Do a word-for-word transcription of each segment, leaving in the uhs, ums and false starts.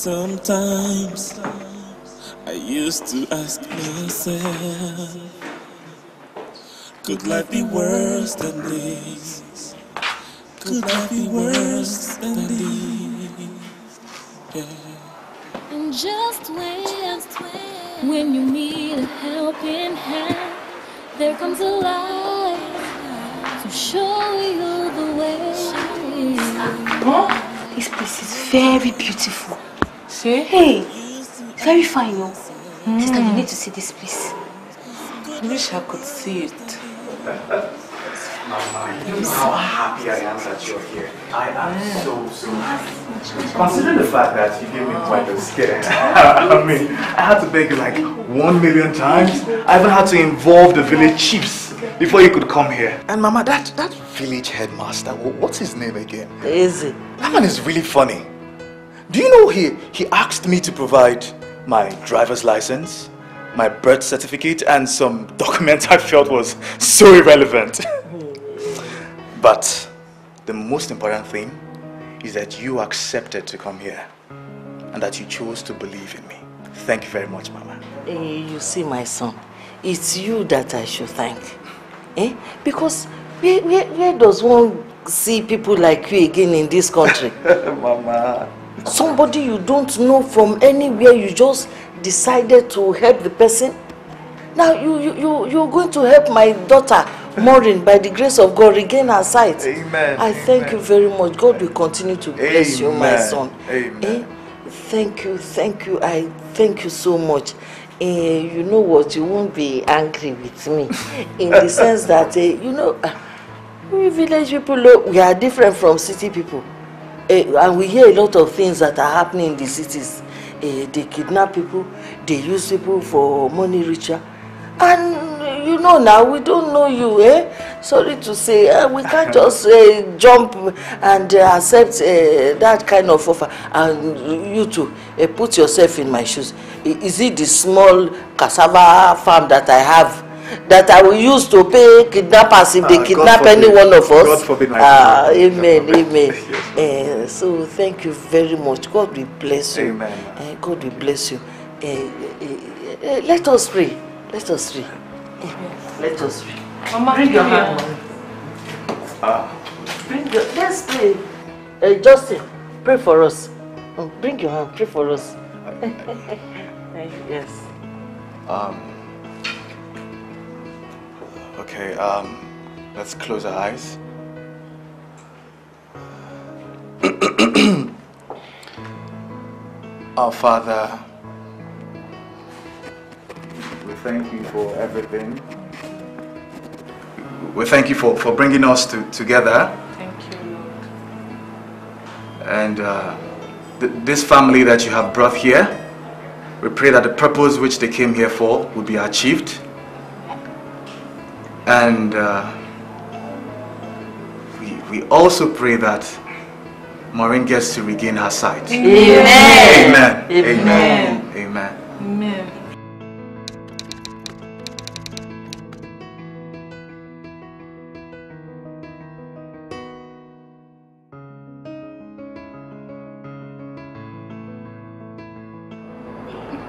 Sometimes I used to ask myself, could life be worse than this? Could life be worse than this? Yeah. And just when, when you need a helping hand, there comes a light to show you the way. Huh? This place is very beautiful. See? Hey, it's very fine, yo. Mm. Sister, you need to see this place. I wish I could see it. Mama, you know how happy I am that you're here. I am yeah. so, so happy. Considering the fact that you gave me quite a scare. I mean, I had to beg you like one million times. I even had to involve the village chiefs before you could come here. And Mama, that, that village headmaster, what's his name again? Easy. That man is really funny. Do you know he, he asked me to provide my driver's license, my birth certificate, and some document I felt was so irrelevant. But the most important thing is that you accepted to come here and that you chose to believe in me. Thank you very much, Mama. Uh, you see, my son, it's you that I should thank. Eh? Because where, where, where does one see people like you again in this country? Mama. Somebody you don't know from anywhere, you just decided to help the person. Now you, you, you, you're going to help my daughter, Maureen, by the grace of God, regain her sight. Amen. I thank Amen. you very much. God will continue to bless Amen. you, my son. Amen. Eh? Thank you, thank you. I thank you so much. Eh, you know what? You won't be angry with me in the sense that, eh, you know, we village people, we are different from city people. Uh, and we hear a lot of things that are happening in the cities. Uh, they kidnap people, they use people for money richer. And you know now, we don't know you, eh? Sorry to say, uh, we can't just uh, jump and uh, accept uh, that kind of offer. And you too, uh, put yourself in my shoes. Is it the small cassava farm that I have that I will use to pay kidnappers if they uh, kidnap forbid, any one of us? God forbid. Uh, amen, amen. Yes. Uh, so thank you very much. God will bless you. Amen. Uh, God will bless you. Uh, uh, uh, let us pray. Let us pray. Uh, let us pray. Mama, bring your hand. Ah. Bring your. Let's pray. Uh, Justin, pray for us. Uh, bring your hand. Pray for us. uh, yes. Um. Okay, um, let's close our eyes. Our Father, we thank you for everything. We thank you for, for bringing us to, together. Thank you, Lord. And uh, th this family that you have brought here, we pray that the purpose which they came here for will be achieved. And uh, we, we also pray that Maureen gets to regain her sight. Amen. Amen. Amen. Amen. Amen. Amen.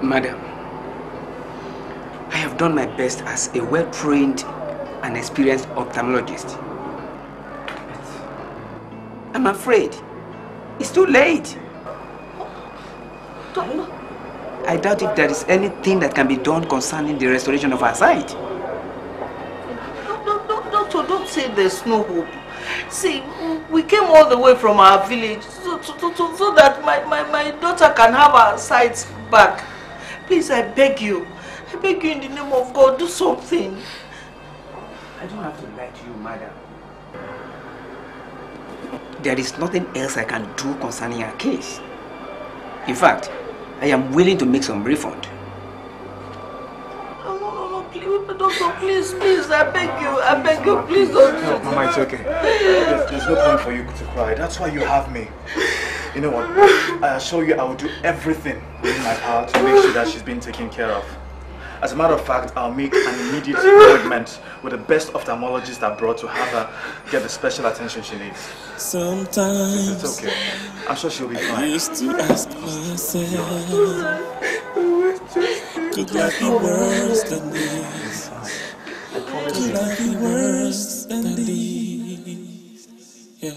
Madam, I have done my best as a well-trained, an experienced ophthalmologist. I'm afraid it's too late. I doubt if there is anything that can be done concerning the restoration of our sight. Don't, don't, don't, don't, don't say there's no hope. See, we came all the way from our village so, so, so, so that my, my, my daughter can have her sight back. Please, I beg you. I beg you in the name of God, do something. I don't have to lie to you, madam. There is nothing else I can do concerning our case. In fact, I am willing to make some refund. No, no, no, no, please, doctor, please, please, I beg you, I beg you, please don't. No, Mama, it's okay. There's, there's no point for you to cry. That's why you have me. You know what? I assure you, I will do everything in my power to make sure that she's been taken care of. As a matter of fact, I'll make an immediate appointment with the best ophthalmologist I brought to have her get the special attention she needs. Sometimes it's okay. I'm sure she'll be fine. I used to ask myself, could life be worse than this? Could life be worse than this? Yeah.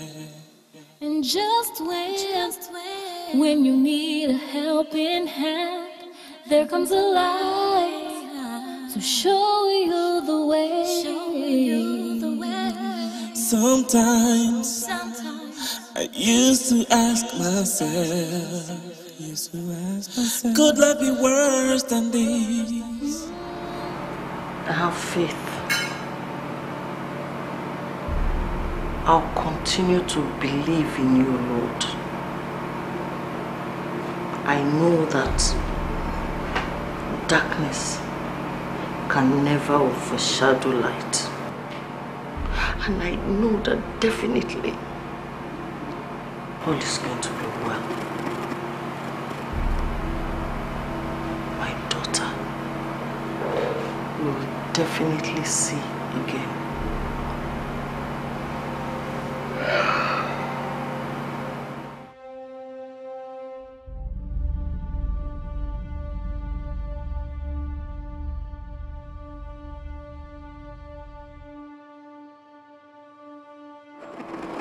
And just when, just when, when you need a helping hand, there comes a light to show you the way. Show you the way. Sometimes, sometimes I used to ask myself, used to ask myself, could life be worse than this? I have faith. I'll continue to believe in you, Lord. I know that darkness can never overshadow light. And I know that definitely all is going to be well. My daughter will definitely see again.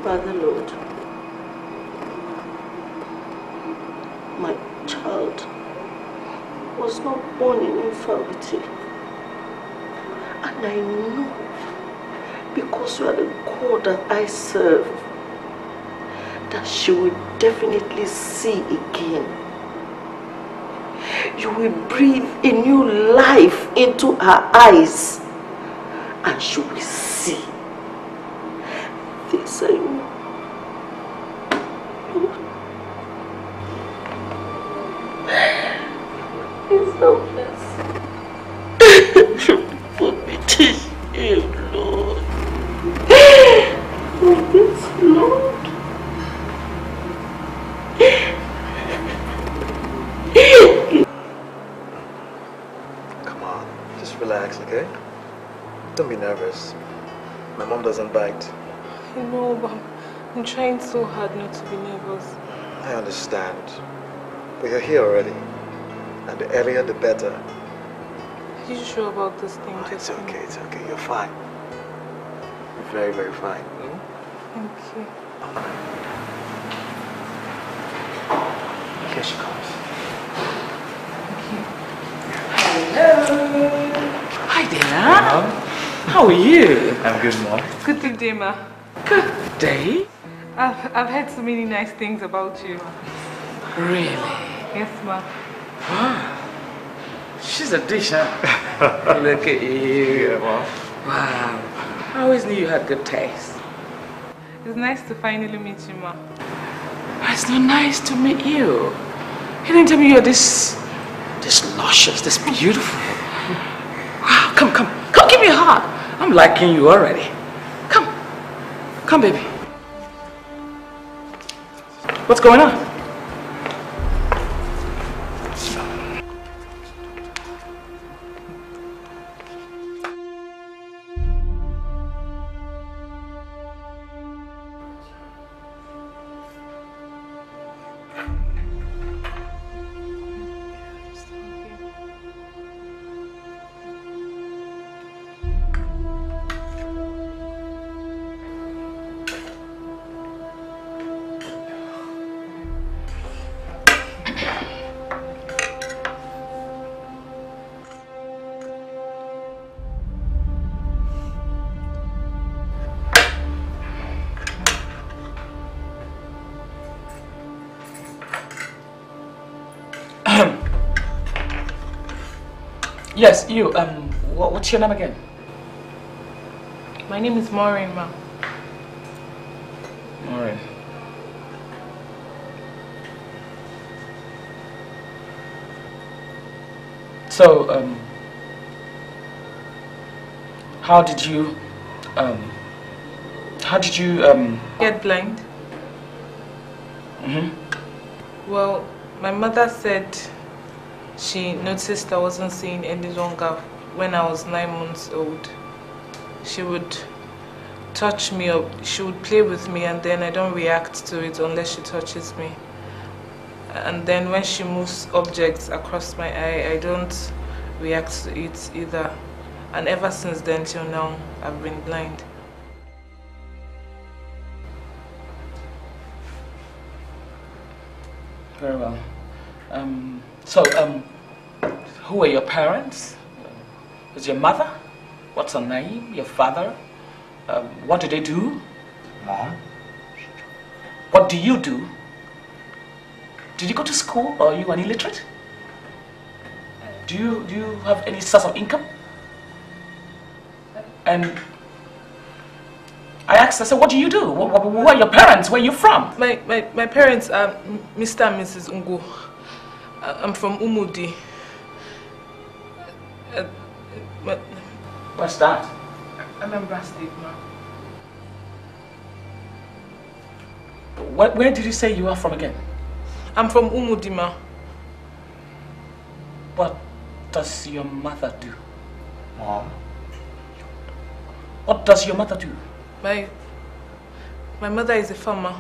Father, Lord, my child was not born in infirmity, and I know, because you are the God that I serve, that she will definitely see again. You will breathe a new life into her eyes, and she will see. This I know. Please help us. Put me to you, Lord. Oh, this Lord. Come on, just relax, okay? Don't be nervous. My mom doesn't bite. I know, but I'm trying so hard not to be nervous. I understand. But you're here already. And the earlier the better. Are you sure about this thing? Oh, it's okay, it's okay. You're fine. You're very, very fine. Mm? Thank you. Here she comes. Thank you. Hello. Hi, Dana. How are you? I'm good, Mom. Good to be, Ma. Good day. I've, I've heard so many nice things about you. Really? Yes, ma. Wow. She's a dish, huh? Look at you. Yeah, ma. Wow. I always knew you had good taste. It's nice to finally meet you, ma. It's not nice to meet you. You didn't tell me you're this, this luscious, this beautiful. Wow. Come, come, come, give me a hug. I'm liking you already. Come, baby. What's going on? Yes, you, um, what, what's your name again? My name is Maureen, ma. Maureen. So, um, how did you, um, how did you, um... get blind? Mm-hmm. Well, my mother said She noticed I wasn't seeing any longer when I was nine months old. She would touch me or she would play with me and then I don't react to it unless she touches me. And then when she moves objects across my eye, I don't react to it either. And ever since then till now, I've been blind. Very well. Um, so, um, who are your parents? Is your mother? What's her name? Your father? Um, what do they do? Mom. What do you do? Did you go to school or are you an illiterate? Do you, do you have any source of income? And I asked, I said, what do you do? Who are your parents? Where are you from? My, my, my parents are Mister and Missus Ungo. I'm from Umudi. Uh, what? What's that? I'm in Brass State, ma'am. Where, where did you say you are from again? I'm from Umudima. What does your mother do? Mom? What does your mother do? My, my mother is a farmer.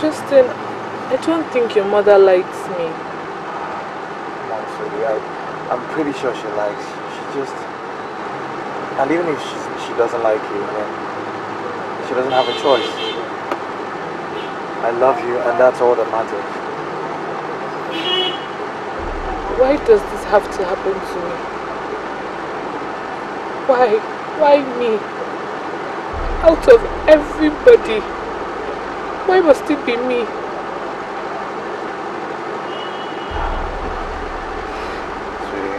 Justin, I don't think your mother likes me. Actually, I, I'm pretty sure she likes you. She just... And even if she, she doesn't like you, then she doesn't have a choice. I love you and that's all that matters. Why does this have to happen to me? Why? Why me? Out of everybody. Why must it be me? Sweetie,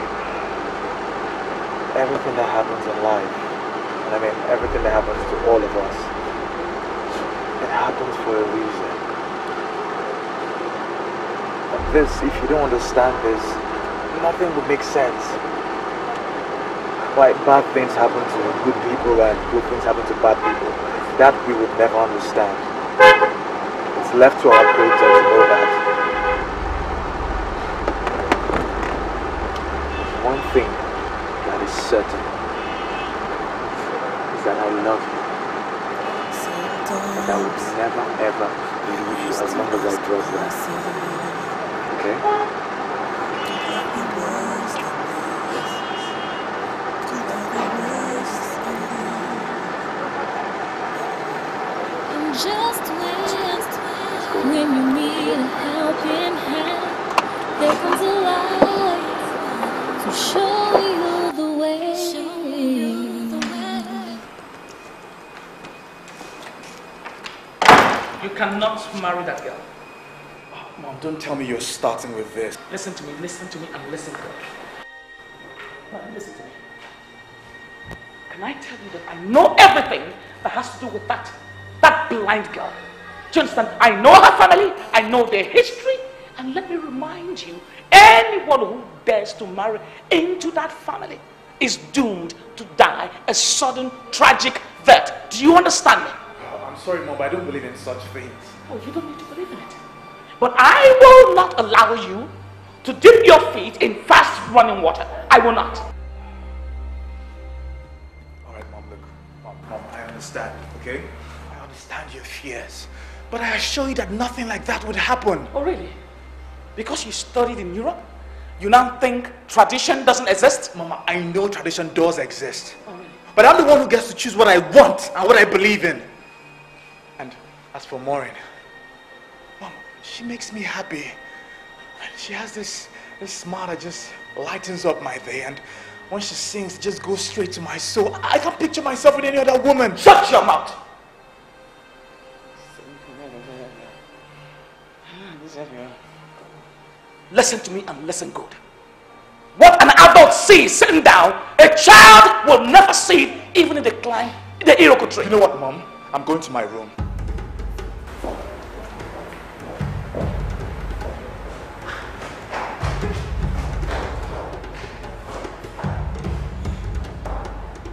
everything that happens in life, and I mean everything that happens to all of us, it happens for a reason. And this, if you don't understand this, nothing would make sense. Why bad things happen to good people and good things happen to bad people, that we would never understand. It's left to our creator to know that. One thing that is certain is that I love you. And I would never ever leave you as long as I draw breath. Okay? I'm just waiting. When you need a helping hand, there comes a light. to show you the way. Show you the way. You cannot marry that girl. Oh, Mom, don't tell me you're starting with this. Listen to me, listen to me, and listen to me. Listen to me. Can I tell you that I know everything that has to do with that, that blind girl? Do you understand? I know her family, I know their history, and let me remind you, anyone who dares to marry into that family is doomed to die a sudden, tragic death. Do you understand me? Oh, I'm sorry, Mom, but I don't believe in such things. Oh, you don't need to believe in it. But I will not allow you to dip your feet in fast running water. I will not. All right, Mom, look. Mom, Mom, I understand, okay? I understand your fears. But I assure you that nothing like that would happen. Oh, really? Because you studied in Europe, you now think tradition doesn't exist? Mama, I know tradition does exist. Oh, really? But I'm the one who gets to choose what I want and what I believe in. And as for Maureen, Mom, she makes me happy. And she has this, this smile that just lightens up my day. And when she sings, it just goes straight to my soul. I can't picture myself with any other woman. Shut your mouth! Listen to me and listen good. What an adult sees sitting down, a child will never see it, even in the climb, in the iroko tree. You know what, Mom? I'm going to my room.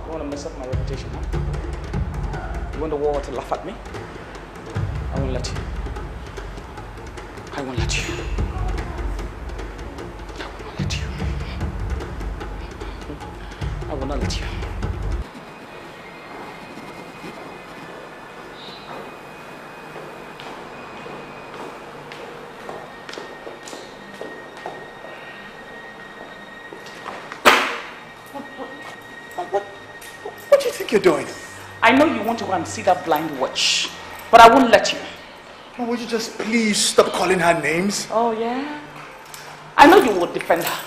You want to mess up my reputation, huh? You want the world to laugh at me? I won't let you. I won't let you. I will not let you. What, what, what do you think you're doing? I know you want to go and see that blind witch, but I won't let you. Well, would you just please stop calling her names? Oh, yeah? I know you would defend her,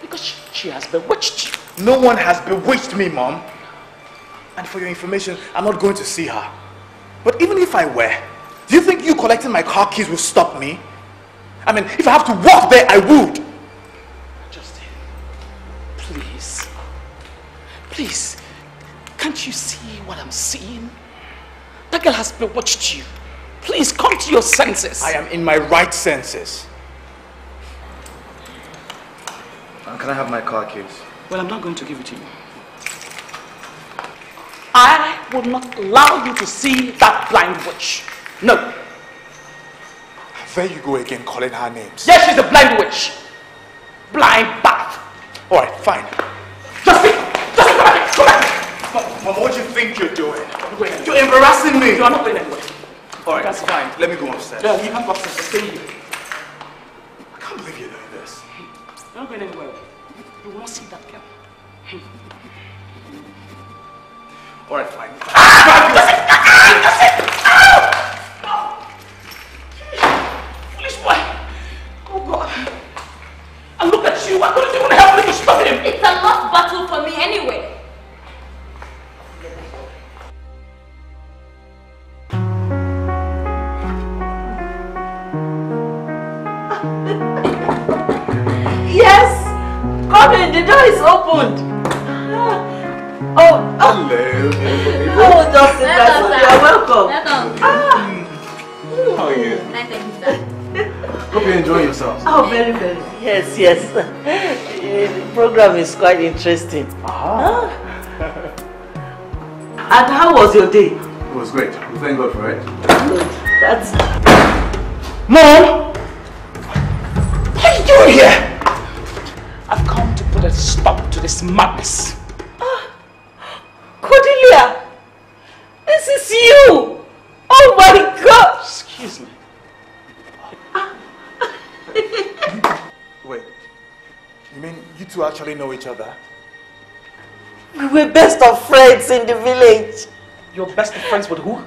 because she, she has bewitched you. No one has bewitched me, Mom. And for your information, I'm not going to see her. But even if I were, do you think you collecting my car keys will stop me? I mean, if I have to walk there, I would. Justin, please. Please, can't you see what I'm seeing? That girl has bewitched you. Please, come to your senses. I am in my right senses. Can I have my car keys? Well, I'm not going to give it to you. I will not allow you to see that blind witch. No. There you go again, calling her names. Yes, she's a blind witch. Blind bat. All right, fine. Justin! Justin, come back! Come back! Mom, Mom, what do you think you're doing? You're embarrassing me. You are not going anywhere. All right, that's fine. Let me go upstairs. No, you can't go upstairs. Stay here. I can't believe you're doing this. You're not going anywhere. You won't see that girl. All right, fine. Ah! Ah! Ah! Police boy! Oh God! And look at you! I couldn't even help me to stop him. It's a lost battle for me anyway. Come in, the door is opened. Oh, oh. Hello. Oh, Justin, you're welcome. Welcome. Ah. How are you? Nice to meet you, sir. Hope you're enjoying yourselves. Oh, very, very. Yes, yes. The program is quite interesting. Ah. And how was your day? It was great. We thank God for it. Good. That's. Mom! What are you doing here? I've come to put a stop to this madness. Ah, Cordelia, this is you. Oh my God! Excuse me. Ah. Wait, you mean you two actually know each other? We were best of friends in the village. You're best of friends with who?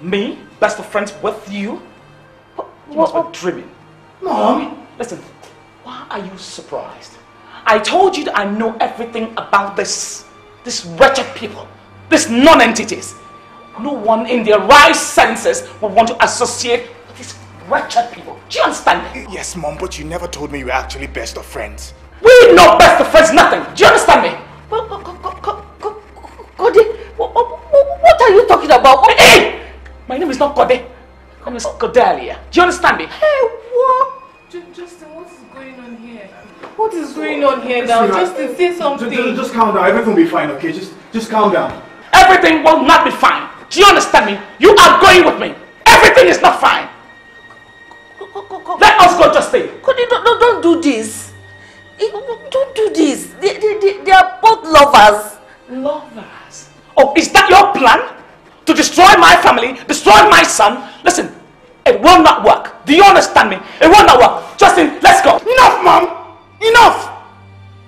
Me? Best of friends with you? You must be dreaming. Mom, listen. What are you surprised? I told you that I know everything about this, this wretched people, these non-entities. No one in their right senses would want to associate with these wretched people. Do you understand? Yes, Mom, but you never told me you were actually best of friends. We're not best of friends, nothing. Do you understand me? Well, go, go, go, go, go, Cordelia, what, what are you talking about? What? Hey! My name is not Cordelia. My name is Cordelia. Do you understand me? Hey, what? Justin, what is going on here? What is going on here now? Justin, say something. Just, just calm down. Everything will be fine, okay? Just, just calm down. Everything will not be fine. Do you understand me? You are going with me. Everything is not fine. Let us go, Justin. Cordelia, don't, don't do this. Don't do this. They, they, they, they are both lovers. Lovers? Oh, is that your plan? To destroy my family, destroy my son? Listen, it will not work. Do you understand me? It will not work. Justin, let's go. Enough, Mom. Enough.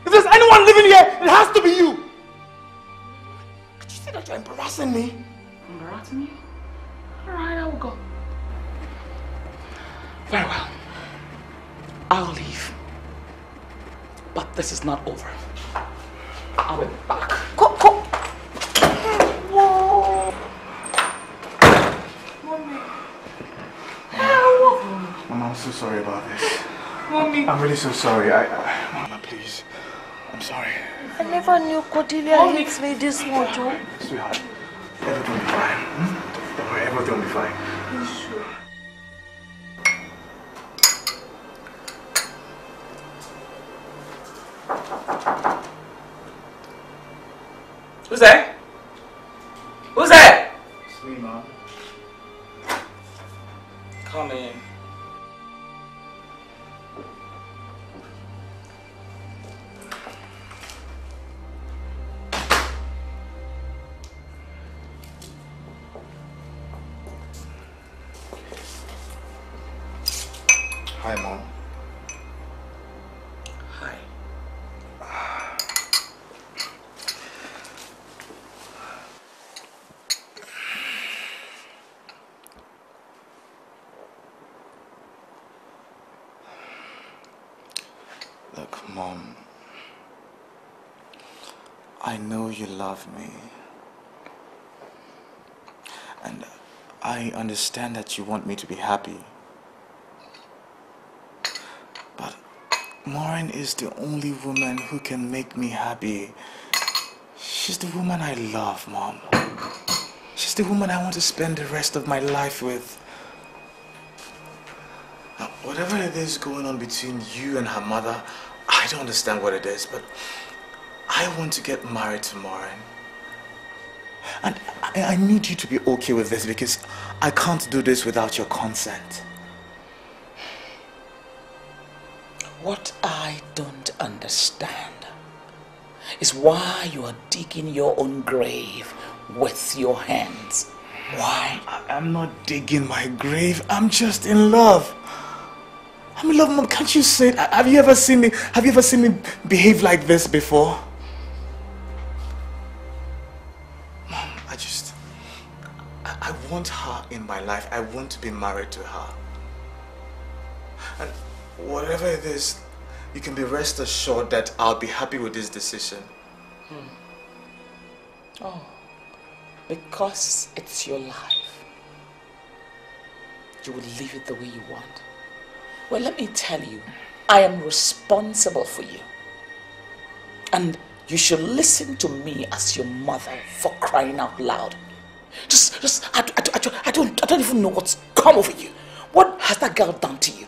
If there's anyone living here, it has to be you. Did you see that you're embarrassing me? Embarrassing you? All right, I will go. Very well. I'll leave. But this is not over. I'll be back. Go, go. Whoa. Mommy. Help. Mama, I'm so sorry about this. Mommy. I'm really so sorry. I, I Mama, please. I'm sorry. I never knew Cordelia hates me this much. Oh. Sweetheart, everything will be fine. Hmm? Don't worry, everything will be fine. You sure? Who's there? Who's there? It's me, Mom. Come in. Hi, Mom. Mom, I know you love me, and I understand that you want me to be happy, but Maureen is the only woman who can make me happy. She's the woman I love, Mom. She's the woman I want to spend the rest of my life with. Now, whatever it is going on between you and her mother, I don't understand what it is, but I want to get married to Maureen. And I, I need you to be okay with this, because I can't do this without your consent. What I don't understand is why you are digging your own grave with your hands. Why? I, I'm not digging my grave. I'm just in love. I'm in love, Mom. Can't you say it? Have you ever seen me? Have you ever seen me behave like this before? Mom, I just, I, I want her in my life. I want to be married to her. And whatever it is, you can be rest assured that I'll be happy with this decision. Hmm. Oh, because it's your life, you will live it the way you want. Well, let me tell you, I am responsible for you. And you should listen to me as your mother, for crying out loud. Just, just, I, I, I, don't, I don't even know what's come over you. What has that girl done to you?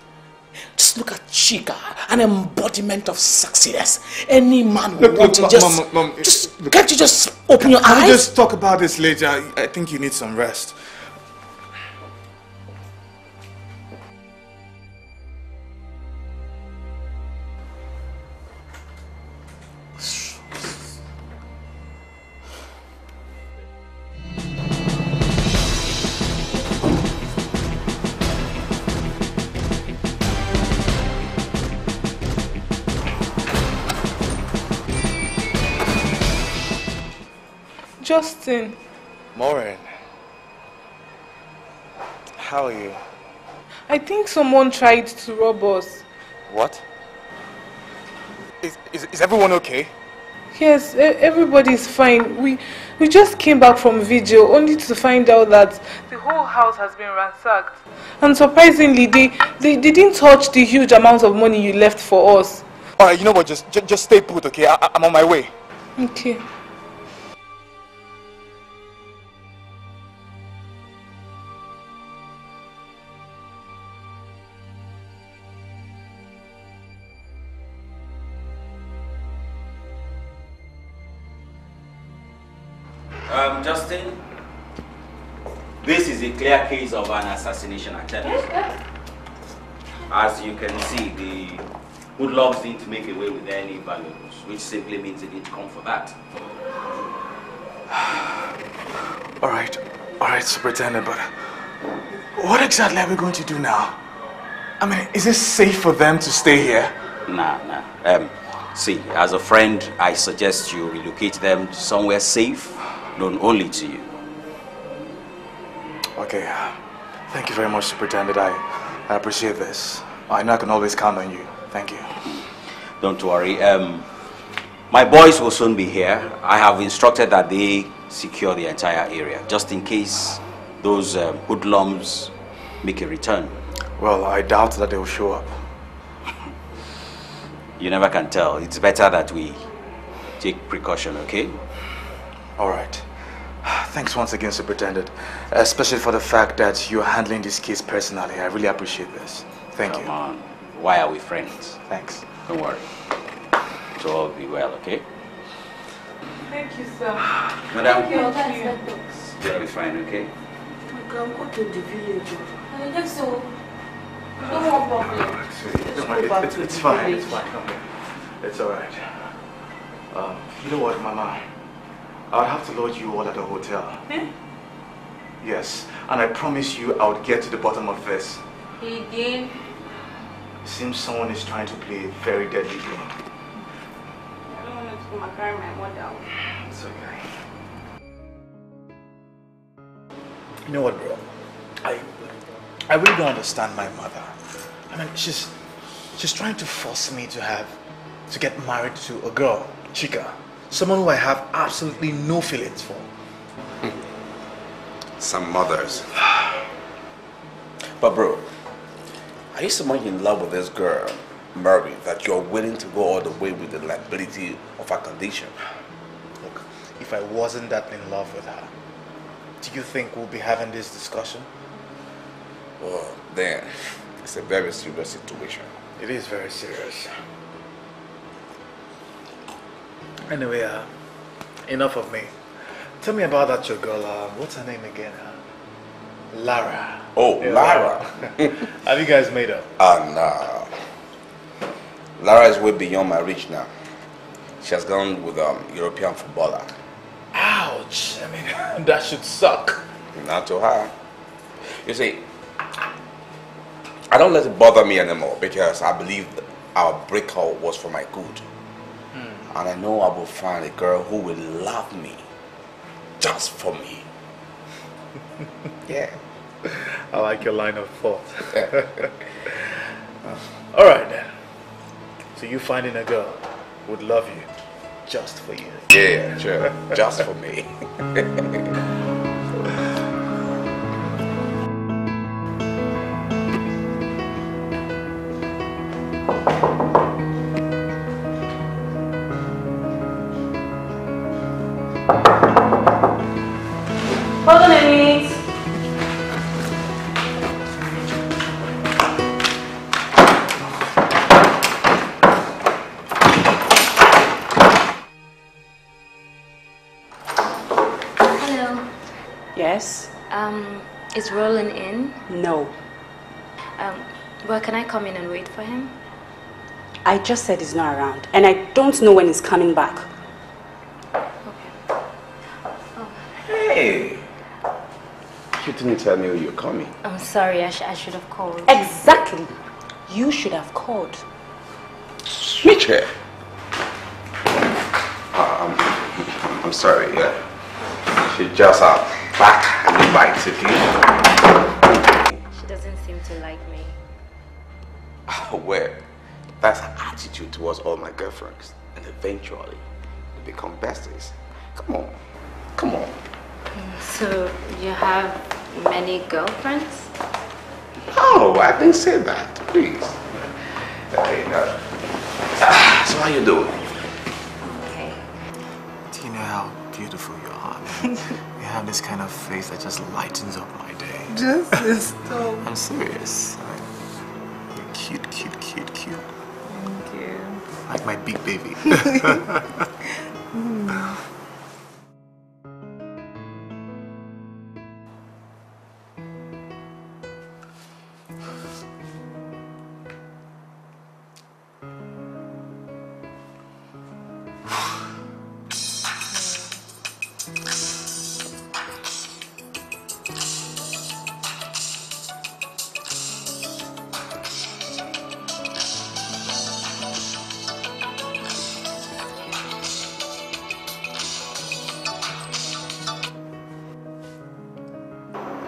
Just look at Chika, an embodiment of sexiness. Any man would want to just... Mom, Mom, just look, can't you just open can, your can eyes? Can we just talk about this later? I think you need some rest. Justin. Maureen. How are you? I think someone tried to rob us. What? Is, is, is everyone okay? Yes, everybody's fine. We we just came back from vigil only to find out that the whole house has been ransacked. And surprisingly, they, they, they didn't touch the huge amount of money you left for us. Alright, you know what? Just, just, just stay put, okay? I, I'm on my way. Okay. Um, Justin, this is a clear case of an assassination attempt. As you can see, the hoodlums didn't make away with any valuables, which simply means they didn't come for that. All right, all right, Superintendent, but what exactly are we going to do now? I mean, is it safe for them to stay here? Nah, nah. Um, see, as a friend, I suggest you relocate them somewhere safe. Known only to you. Okay. Thank you very much, Superintendent. I, I appreciate this. I know I can always count on you. Thank you. Don't worry. Um, my boys will soon be here. I have instructed that they secure the entire area, just in case those um, hoodlums make a return. Well, I doubt that they will show up. You never can tell. It's better that we take precaution, okay? All right. Thanks once again, Superintendent, especially for the fact that you're handling this case personally. I really appreciate this. Thank you. Come on. Why are we friends? Thanks. Don't worry. So all be well, okay? Thank you, sir. Madam, you'll be fine, okay? We can go to the village. I think so. No more problem. It's, it's fine. It's fine. Okay. It's all right. Um, you know what, Mama? I'll have to lodge you all at the hotel. Hmm? Yes, and I promise you I'll get to the bottom of this. Again? Seems someone is trying to play a very deadly game. I don't want to my carry my mother out. It's okay. You know what, bro? I I really don't understand my mother. I mean, she's she's trying to force me to have to get married to a girl, Chika. Someone who I have absolutely no feelings for. Some mothers. But bro, are you someone in love with this girl, Maureen, that you're willing to go all the way with the liability of her condition? Look, if I wasn't that in love with her, do you think we'll be having this discussion? Well, then, it's a very serious situation. It is very serious. Anyway, uh, enough of me. Tell me about that your girl. Uh, what's her name again? Uh, Lara. Oh, yeah, Lara. Lara. Have you guys made up? Ah, uh, no. Lara is way beyond my reach now. She has gone with a um, European footballer. Ouch. I mean, that should suck. Not to her. You see, I don't let it bother me anymore because I believe our breakout was for my good. And I know I will find a girl who will love me, just for me. Yeah. I like your line of thought. All right then. So you finding a girl who would love you, just for you. Yeah, sure. Just for me. Is Roland in? No. Um, well, can I come in and wait for him? I just said he's not around, and I don't know when he's coming back. Okay. Oh. Hey! You didn't tell me you're coming. I'm sorry, I, sh I should have called. Exactly! You should have called. Switch here! Um, I'm sorry, yeah. She just uh, back and invites you. She doesn't seem to like me. Oh, well, that's attitude towards all my girlfriends, and eventually they become besties. Come on, come on. So you have many girlfriends? No, I didn't say that. Please. Okay, no. Ah, so how you doing? Okay. Do you know how beautiful you are? You have this kind of face that just lightens up my day. Just this stuff. I'm serious. You're cute, cute, cute, cute. Thank you. Like my big baby. mm.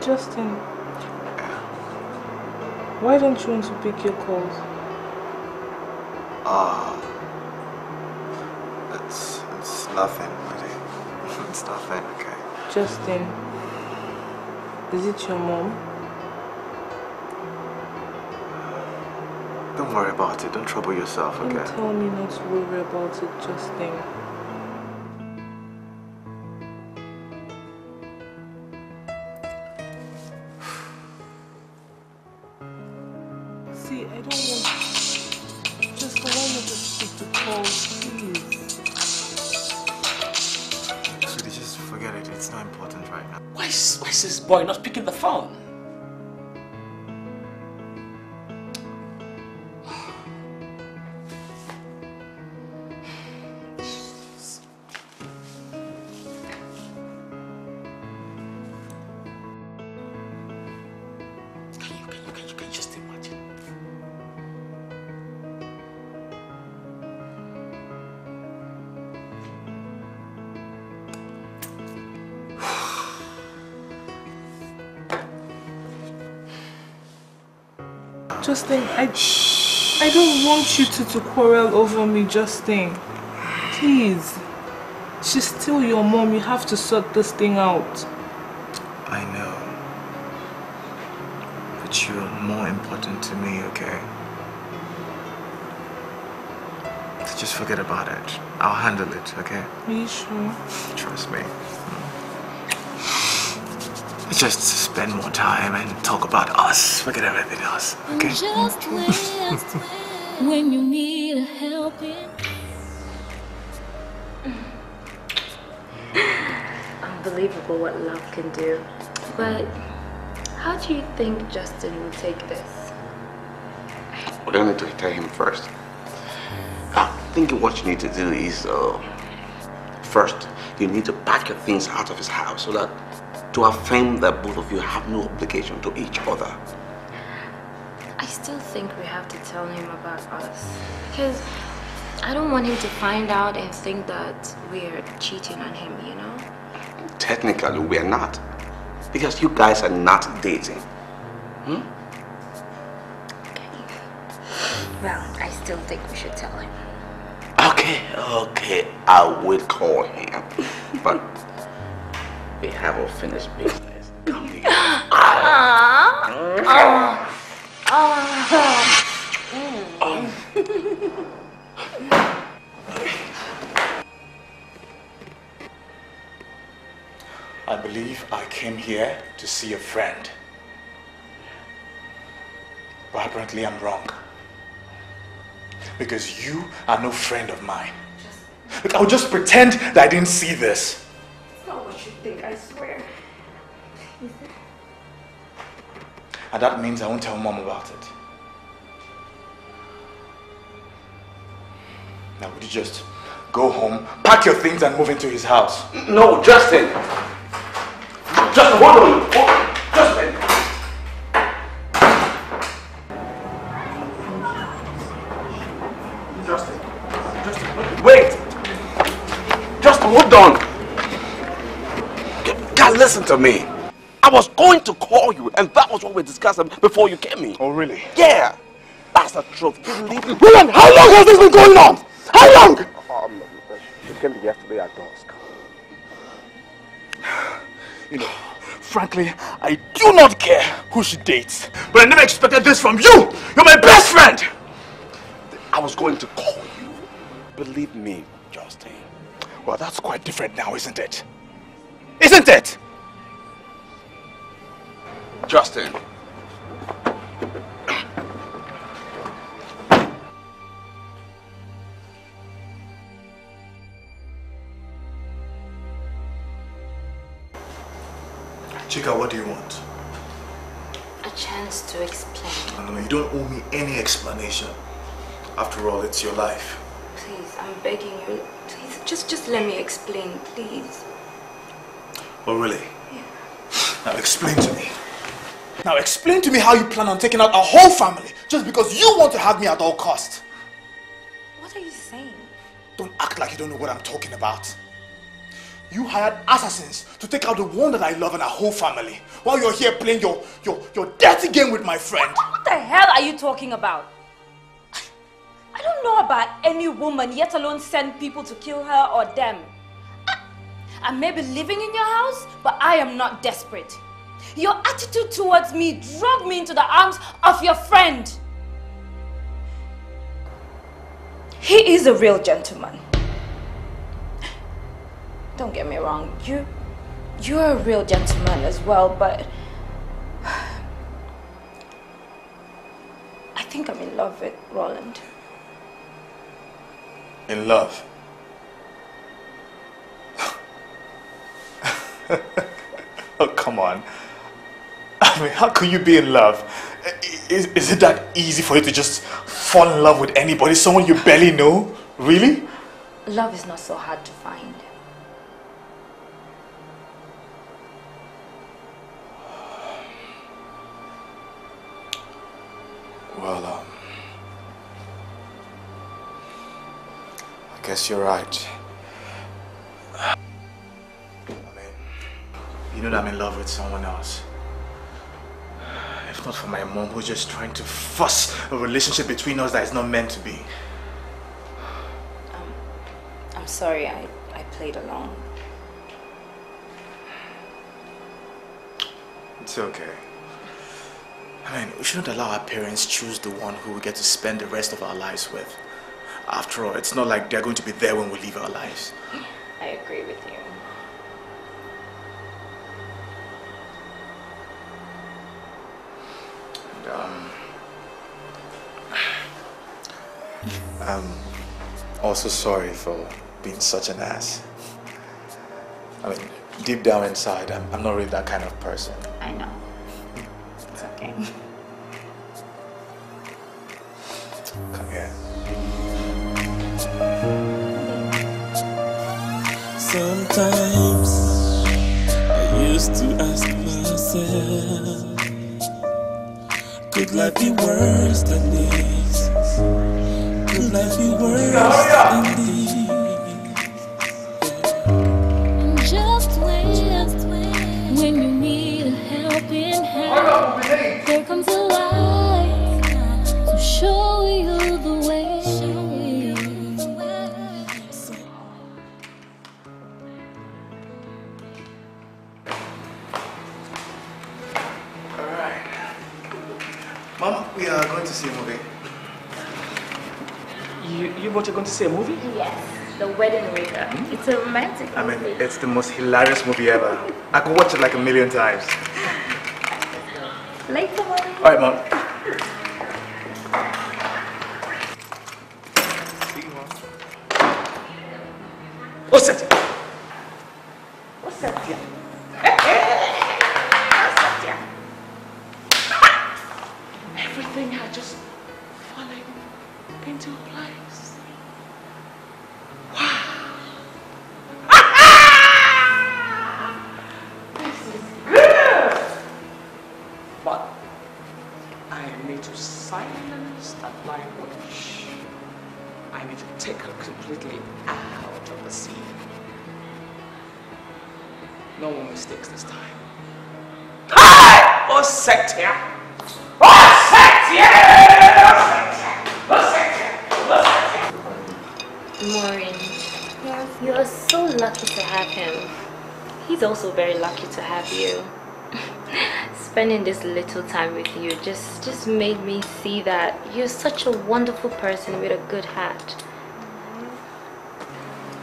Justin, why don't you want to pick your calls? Ah, uh, it's, it's nothing, buddy. It's nothing, okay? Justin, is it your mom? Don't worry about it. Don't trouble yourself, okay? Don't tell me not to worry about it, Justin. Boy, not picking the phone. Justin, I, I don't want you two to quarrel over me, Justin. Please. She's still your mom. You have to sort this thing out. I know. But you're more important to me, okay? So just forget about it. I'll handle it, okay? Are you sure? Trust me. Just spend more time and talk about us. Forget everything else, okay? Just rest when you need a helping. Unbelievable what love can do. But how do you think Justin will take this? We don't need to tell him first. I think what you need to do is, uh, first, you need to pack your things out of his house so that to affirm that both of you have no obligation to each other. I still think we have to tell him about us, because I don't want him to find out and think that we're cheating on him, you know? Technically, we're not, because you guys are not dating. Hmm? Okay. Well, I still think we should tell him. Okay, okay, I will call him, but we have all finished business. Come here. Ah. Ah. Ah. Oh. I believe I came here to see a friend. But apparently I'm wrong. Because you are no friend of mine. Look, I'll just pretend that I didn't see this. I swear. Please. And that means I won't tell Mom about it. Now would you just go home, pack your things and move into his house? No, Justin! Justin, hold on! Hold on. Justin! Justin! Justin! Wait! Justin, hold on! Listen to me. I was going to call you, and that was what we discussed before you came in. Oh, really? Yeah. bastard truth. Roland, how long has this been going on? How long? Um, she came yesterday at dusk. You know, frankly, I do not care who she dates, but I never expected this from you. You're my best friend. I was going to call you. Believe me, Justin. Well, that's quite different now, isn't it? Isn't it? Justin. Chika, what do you want? A chance to explain. No, you don't owe me any explanation. After all, it's your life. Please, I'm begging you. Please, just, just let me explain, please. Oh, really? Yeah. Now explain to me. Now explain to me how you plan on taking out our whole family just because you want to have me at all costs. What are you saying? Don't act like you don't know what I'm talking about. You hired assassins to take out the one that I love and our whole family while you're here playing your, your, your dirty game with my friend. What, what the hell are you talking about? I don't know about any woman, yet alone send people to kill her or them. I, I may be living in your house, but I am not desperate. Your attitude towards me drug me into the arms of your friend. He is a real gentleman. Don't get me wrong, you, you're a real gentleman as well, but I think I'm in love with Roland. In love? Oh, come on. I mean, how could you be in love? Is, is it that easy for you to just fall in love with anybody, someone you barely know? Really? Love is not so hard to find. Well, um, I guess you're right. I mean, you know that I'm in love with someone else. If not for my mom, who's just trying to force a relationship between us that is not meant to be. Um, I'm sorry, I, I played along. It's okay. I mean, we shouldn't allow our parents choose the one who we get to spend the rest of our lives with. After all, it's not like they're going to be there when we leave our lives. I agree with you. And, um, I'm also sorry for being such an ass. I mean, deep down inside, I'm, I'm not really that kind of person. I know. It's okay. Come here. Sometimes I used to ask myself, could life be worse than this? Could life be worse than this? And just when, just when, when you need a helping hand, there comes a light to show you the way. See a movie. You, you both are going to see a movie? Yes, The Wedding Waiter. Mm-hmm. It's a romantic movie. I mean, movie. It's the most hilarious movie ever. I could watch it like a million times. Later, Mom. All right, Mom. See you, Mom. What's that? What's that here? Sect here! What sect here? Maureen. Yes. You are so lucky to have him. He's also very lucky to have you. Spending this little time with you just just made me see that you're such a wonderful person with a good heart.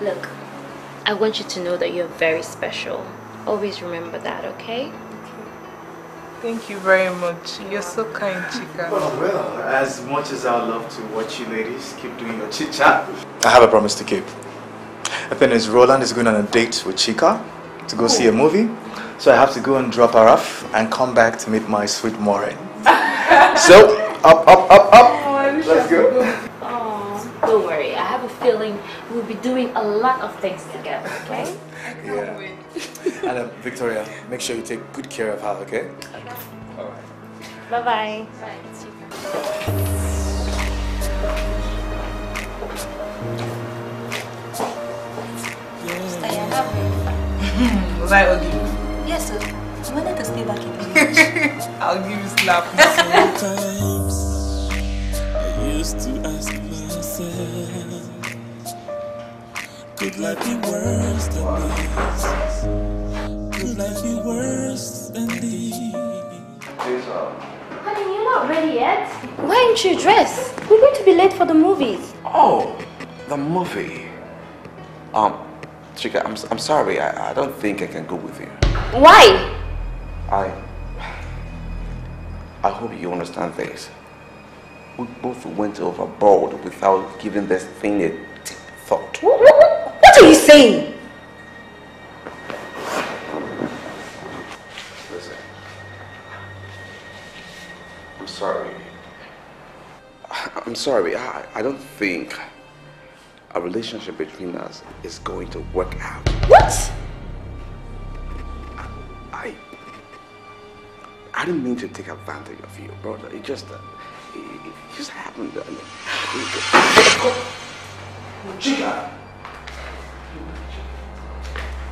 Look, I want you to know that you're very special. Always remember that, okay? Thank you very much. You're so kind, Chika. Well, well, as much as I love to watch you ladies keep doing your chit-chat, I have a promise to keep. The thing is, Roland is going on a date with Chika to go oh. see a movie, so I have to go and drop her off and come back to meet my sweet Maureen. So, up, up, up, up. Oh, let's go. go. Oh, don't worry. I have a feeling we'll be doing a lot of things together, okay? Yeah. And uh, Victoria, make sure you take good care of her, okay? Okay. All right. Bye-bye. Bye. Mm. Was I ugly? Yes, sir. You wanted to stay back in the I'll give you slap. Sometimes I used to ask myself, could life be worse than this? Could life be worse than these? Honey, you're not ready yet. Why aren't you dressed? We're going to be late for the movies. Oh, the movie. Um, Chika, I'm, I'm sorry. I, I don't think I can go with you. Why? I... I hope you understand this. We both went overboard without giving this thing a thought. What, what, what are you saying? Sorry. I'm sorry, I, I don't think a relationship between us is going to work out. What? I, I, I didn't mean to take advantage of you, brother. It just, uh, it, it just happened. I mean, it, Chika!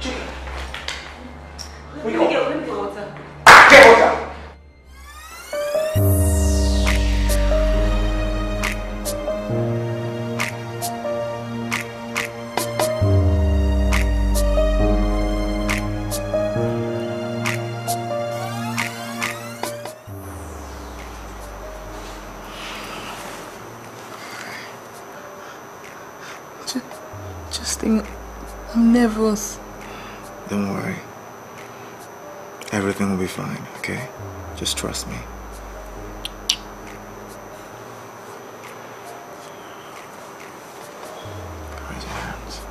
Chika! Let me get, let me get water. Get water! Justin, I'm nervous. Don't worry. Everything will be fine, okay? Just trust me. Raise your hands.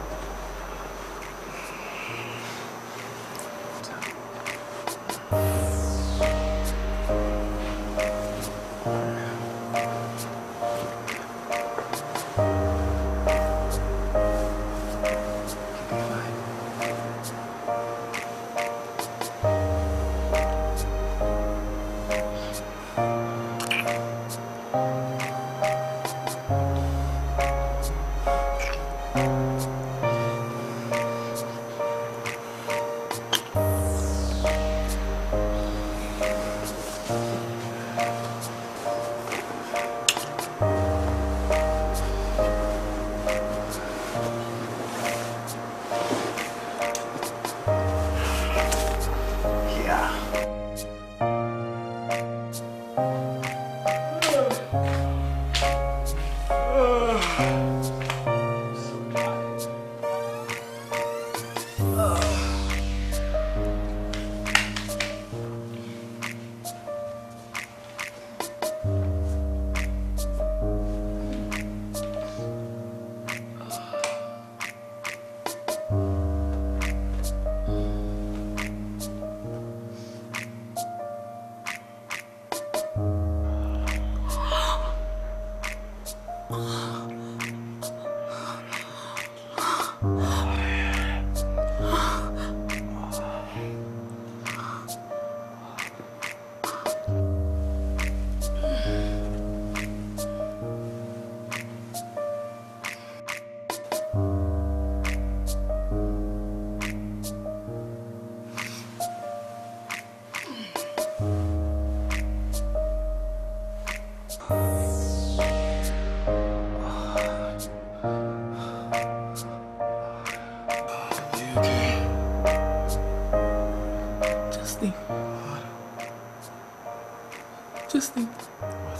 Justin. What's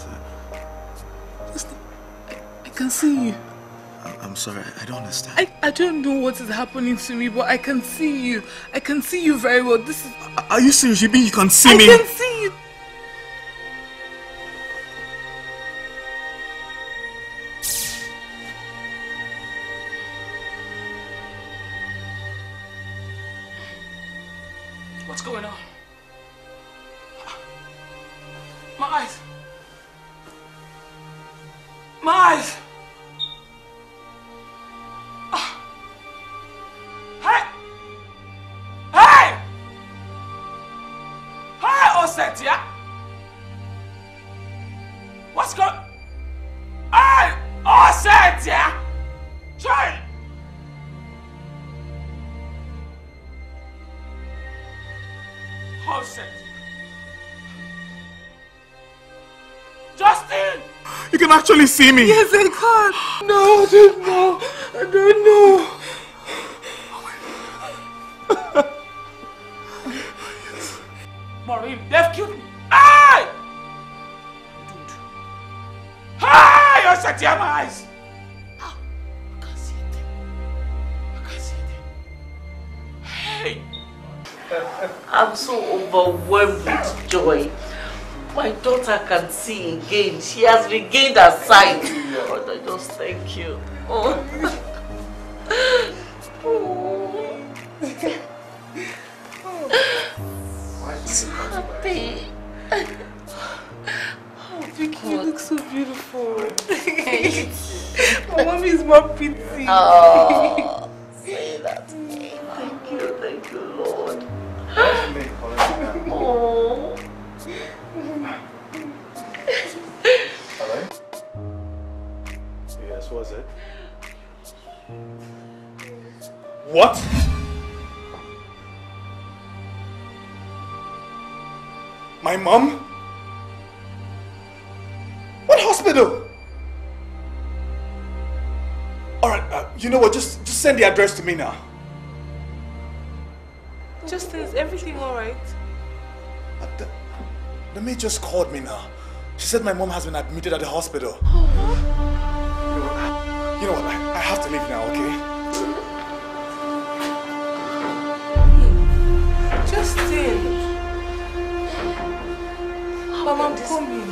that? Justin, I, I can see you. I, I'm sorry, I don't understand. I, I don't know what is happening to me, but I can see you. I can see you very well. This is... Are you serious? You mean you can see I me? I can see you. What's going on? My eyes! My eyes! Hey! Hey! Hey, Osetia! What's going on? Hey! Osetia! Child! Osetia! Justin! You can actually see me! Yes, I can! No, I don't know! I don't know! Maureen, they've killed me! Hey! Dude! Hey! You're shutting my eyes! I can't see it. I can't see it. Hey! I'm so overwhelmed with joy. My daughter can see again. She has regained her sight. God, I just thank you. Oh. Oh. I'm so happy. Oh, Vicky, you look so beautiful. My mommy is more pretty. Oh, say that. Thank you, thank you, Lord. Oh. Hello? Yes, was it? What? My mom? What hospital? Alright, uh, you know what, just, just send the address to me now. Justin, is everything alright? The maid just called me now. She said my mom has been admitted at the hospital. Oh. You know what? I, I have to leave now, okay? Justin! Mom, I'm coming.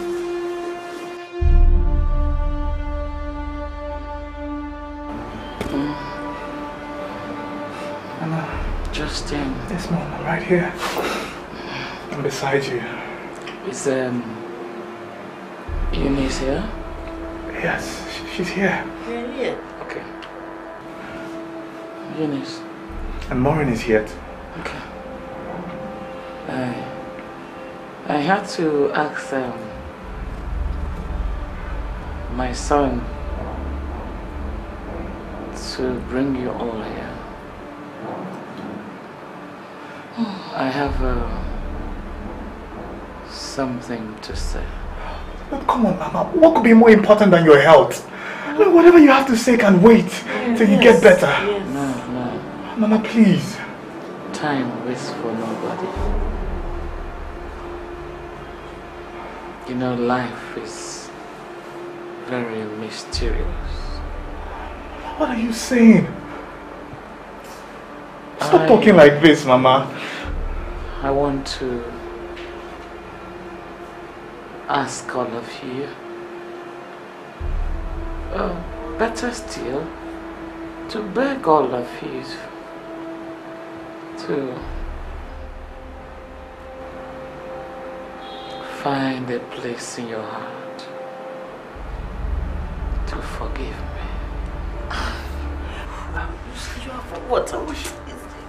Mama, Justin. Yes, Mom, I'm right here. I'm beside you. Is um, Eunice here? Yes, she's here. Yeah, yeah. Okay. Eunice. And Maureen is here. Okay. I I had to ask um, my son to bring you all here. I have a. Uh, Something to say. Come on, Mama. What could be more important than your health? No, whatever you have to say can wait yes, till you yes, get better. Yes. No, no. Mama, please. Time waits for nobody. You know, life is very mysterious. What are you saying? Stop I, talking like this, Mama. I want to ask all of you, oh, better still, to beg all of you to find a place in your heart to forgive me. You have what? I wish.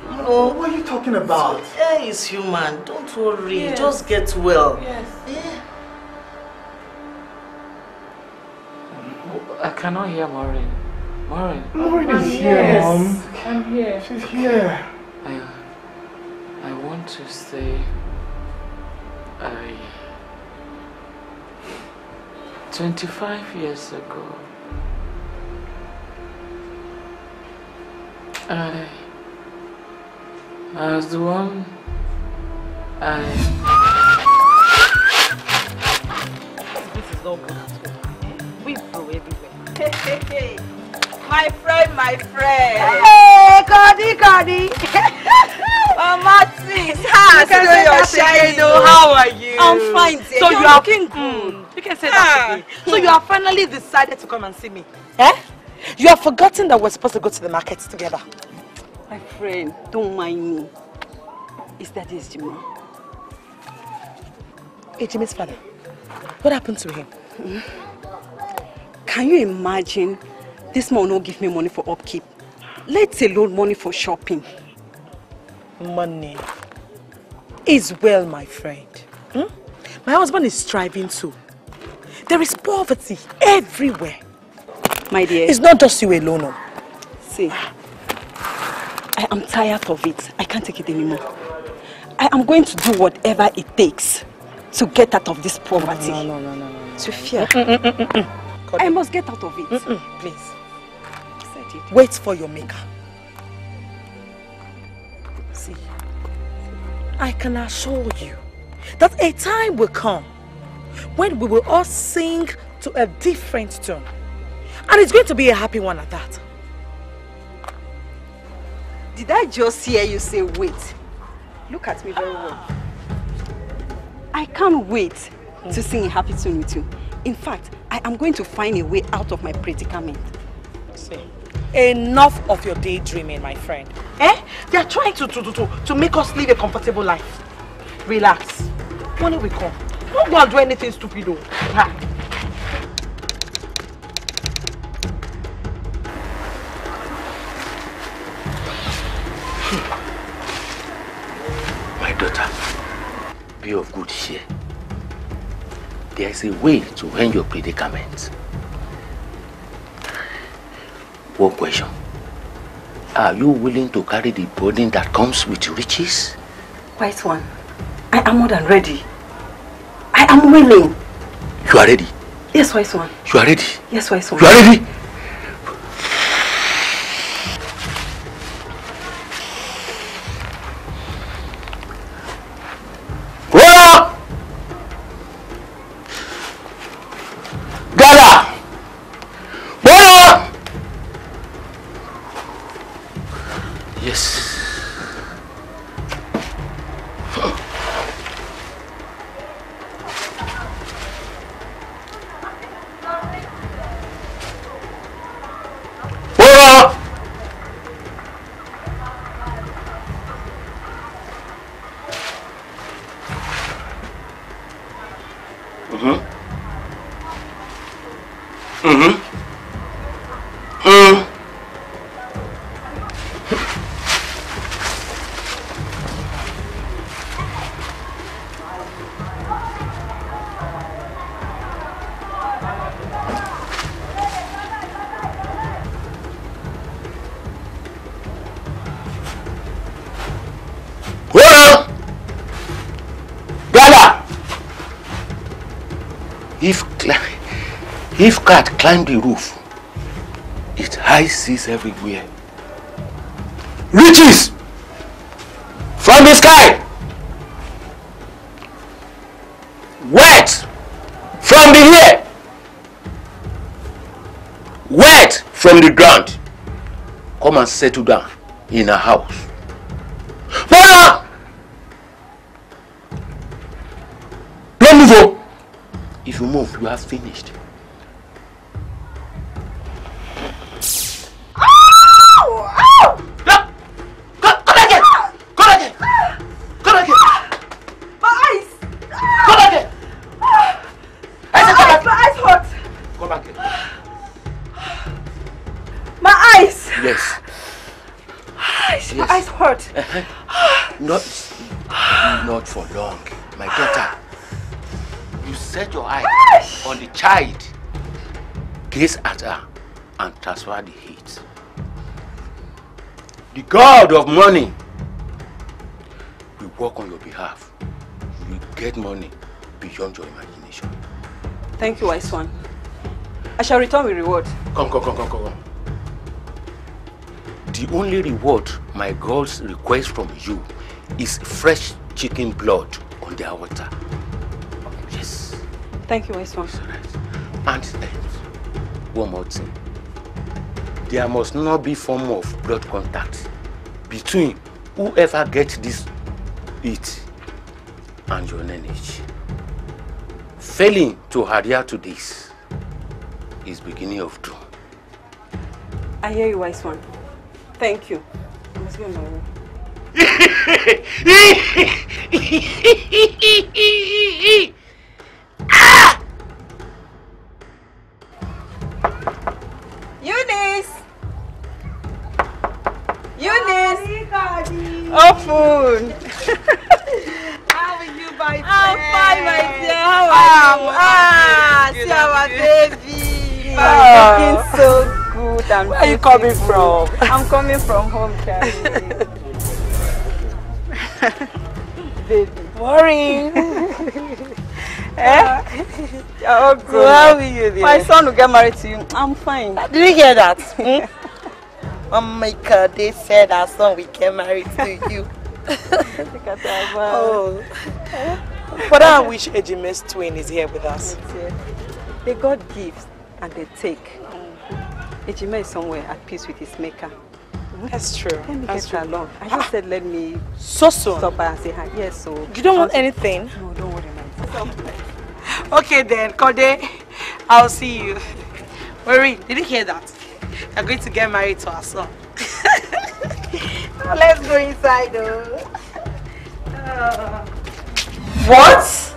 No. What are you talking about? Yeah, it's human. Don't worry. Yes. Just get well. Yes. Yeah. I cannot hear Maureen. Maureen. Maureen is I'm here, yes. Mom. I'm here. She's here. I, I want to say I... twenty-five years ago, I... I was the one... I... is not good at all. We go everywhere. Hey, hey, hey. My friend, my friend. Hey, Cordy, Cordy. Mama, sis, hi. So you're shining. How are you? I'm fine. Dear. So you're you are looking good. Mm, you can say ah. that. So you have finally decided to come and see me. Eh? You have forgotten that we're supposed to go to the market together. My friend, don't mind me. Is that Ejima? Ejima's father. What happened to him? Mm. Can you imagine? This man will not give me money for upkeep. Let alone money for shopping. Money is well, my friend. Hmm? My husband is striving too. There is poverty everywhere. My dear. It's not just you alone. No. See, I am tired of it. I can't take it anymore. I am going to do whatever it takes to get out of this poverty. No, no, no, no, no. no. To fear. Mm, mm, mm, mm, mm. I must get out of it. Mm, mm. Please. Wait for your maker. See, I can assure you that a time will come when we will all sing to a different tune. And it's going to be a happy one at that. Did I just hear you say wait? Look at me very well. I can't wait mm. to sing a happy tune with you. In fact, I am going to find a way out of my predicament. See. Enough of your daydreaming, my friend. Eh? They are trying to, to, to, to make us live a comfortable life. Relax. Money will come. Don't go and do anything stupid though. Ha. My daughter, be of good cheer. There is a way to end your predicament. One question. Are you willing to carry the burden that comes with riches? Quite one. I am more than ready. I am willing. You are ready? Yes, wise one. You are ready? Yes, wise one. You are ready? If cat climbed the roof, it high seas everywhere. Riches from the sky, wealth from the air, wealth from the ground. Come and settle down in a house. But don't move on. If you move, you are finished. Child, gaze at her and transfer the heat. The God of money will work on your behalf. You will get money beyond your imagination. Thank you, wise one. I shall return with reward. Come, come, come, come, come. The only reward my girls request from you is fresh chicken blood on their altar. Yes. Thank you, Westman. And one more thing. There must not be form of blood contact between whoever gets this it and your lineage. Failing to adhere to this is beginning of doom. I hear you, wise one. Thank you. I must go on my way. Ah! Eunice! Eunice! Open! How are you, my dear? I'm fine, my dear. How are you? Ah, see our baby. Oh. Looking so good. I'm Where are you coming good. from? I'm coming from home, Charlie. Baby. Maureen! Eh? Oh, good. So how are you there? My son will get married to you. I'm fine. Did you hear that? Hmm? Oh my God, they said our son will get married to you. Oh. But I wish Ejime's twin is here with us. They God gives and they take. Ejime is somewhere at peace with his maker. That's true. Let me That's get true. along. I just ah. said let me so soon. stop by and say hi. Yes, so. You don't want anything? No, don't worry, my Okay then, Cordelia, I'll see you. Maureen, did you hear that? You're going to get married to our son. Well, let's go inside though. Uh. What?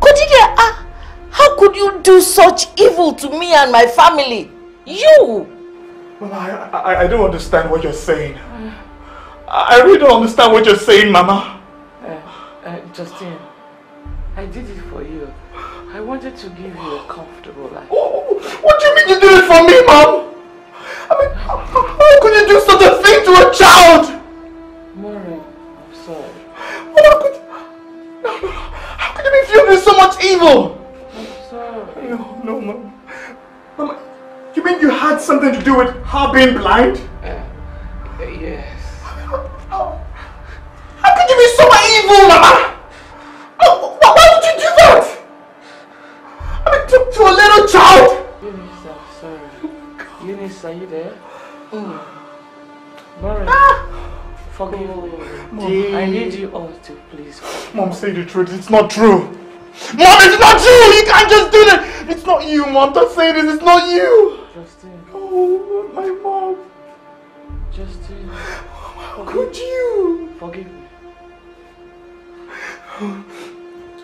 Cordelia, ah! How could you do such evil to me and my family? You! Mama, I, I, I don't understand what you're saying. Mm. I, I really don't understand what you're saying, Mama. Uh, uh, Justin, I did it for you. I wanted to give you a comfortable life. Oh, what do you mean you did it for me, Mom? I mean, how, how could you do such a thing to a child? Maureen, I'm sorry. But how could, how could you be filled with so much evil? No, no, Mama. Mama, you mean you had something to do with her being blind? Uh, uh, yes. How, how could you be so evil, Mama? Oh, why would you do that? I mean, to, to a little child. Eunice, I'm sorry. Oh, Eunice, are you there? Mm. Maureen, ah. forgive me. Mom, I need you all to please. Mom, say the truth. It's not true. Mom, it's not you! You can't just do that! It's not you, Mom. Don't say this. It's not you! Justin. Oh, my mom. Justin. How could you? Forgive me.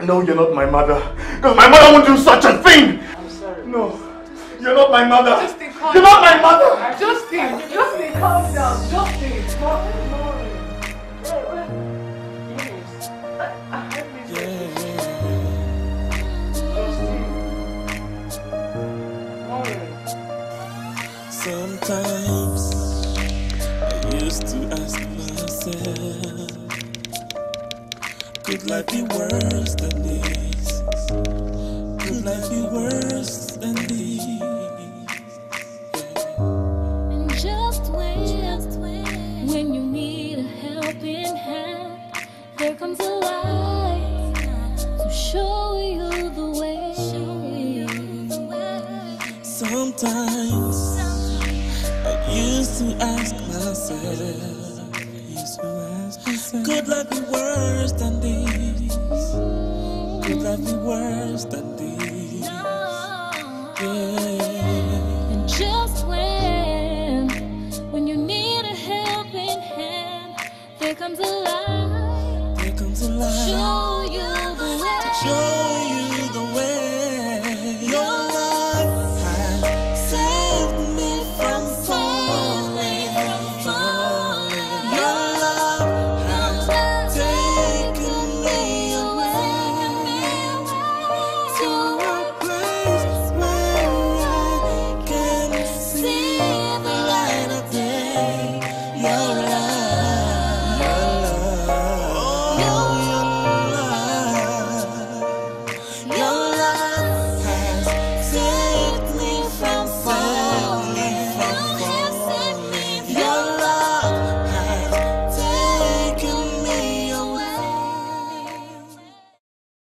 No, you're not my mother. Because my mother won't do such a thing! I'm sorry. No. Justin. You're not my mother. Justin, calm You're not my mother! Justin! Justin, calm down. Justin, calm down. Sometimes I used to ask myself, could life be worse than this? Could life be worse than this? And just when, just when, when you need a helping hand, there comes a light to show you the way. Show you the way. Sometimes. Used to ask myself, used to ask myself, could life be worse than this? Could life be worse than this? Yeah. And just when, when you need a helping hand, there comes a light. There comes a light. Show you the way.